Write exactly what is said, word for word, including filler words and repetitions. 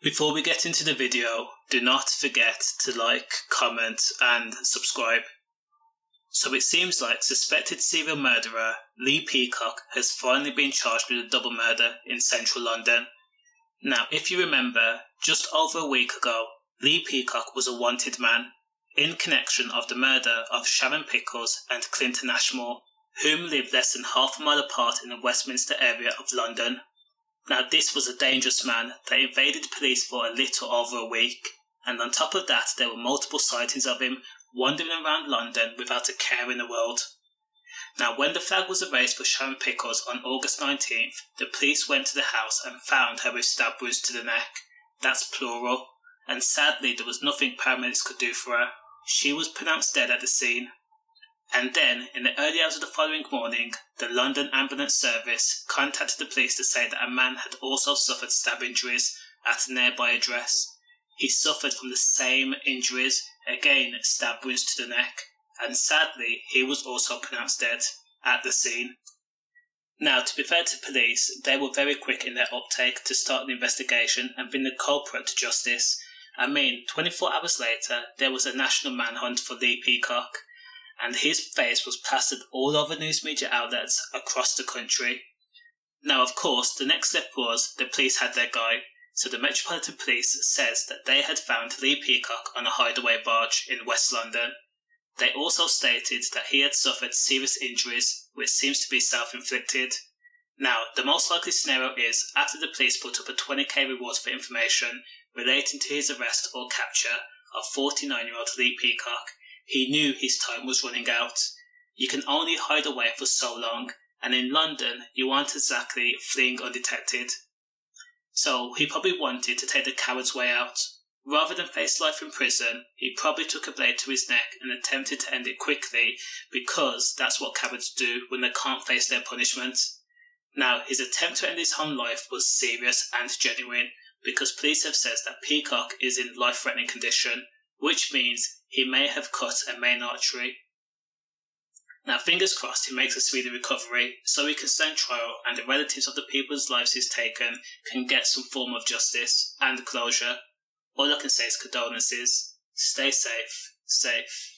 Before we get into the video, do not forget to like, comment and subscribe. So it seems like suspected serial murderer Lee Peacock has finally been charged with a double murder in central London. Now if you remember, just over a week ago, Lee Peacock was a wanted man in connection of the murder of Sharon Pickles and Clinton Ashmore, whom lived less than half a mile apart in the Westminster area of London. Now this was a dangerous man that evaded police for a little over a week, and on top of that there were multiple sightings of him wandering around London without a care in the world. Now when the flag was erased for Sharon Pickles on August nineteenth, the police went to the house and found her with stab wounds to the neck. That's plural, and sadly there was nothing paramedics could do for her. She was pronounced dead at the scene. And then, in the early hours of the following morning, the London Ambulance Service contacted the police to say that a man had also suffered stab injuries at a nearby address. He suffered from the same injuries, again stab wounds to the neck, and sadly he was also pronounced dead at the scene. Now, to be fair to police, they were very quick in their uptake to start an investigation and bring the culprit to justice. I mean, twenty-four hours later, there was a national manhunt for Lee Peacock, and his face was plastered all over news media outlets across the country. Now of course the next step was the police had their guy, so the Metropolitan Police says that they had found Lee Peacock on a hideaway barge in West London. They also stated that he had suffered serious injuries which seems to be self-inflicted. Now the most likely scenario is after the police put up a twenty K reward for information relating to his arrest or capture of forty-nine-year-old Lee Peacock, he knew his time was running out. You can only hide away for so long, and in London you aren't exactly fleeing undetected. So he probably wanted to take the coward's way out. Rather than face life in prison, he probably took a blade to his neck and attempted to end it quickly, because that's what cowards do when they can't face their punishment. Now his attempt to end his home life was serious and genuine, because police have said that Peacock is in life-threatening condition, which means he may have cut a main artery. Now fingers crossed he makes a speedy recovery so he can stand trial and the relatives of the people whose lives he's taken can get some form of justice and closure. All I can say is condolences. Stay safe, safe.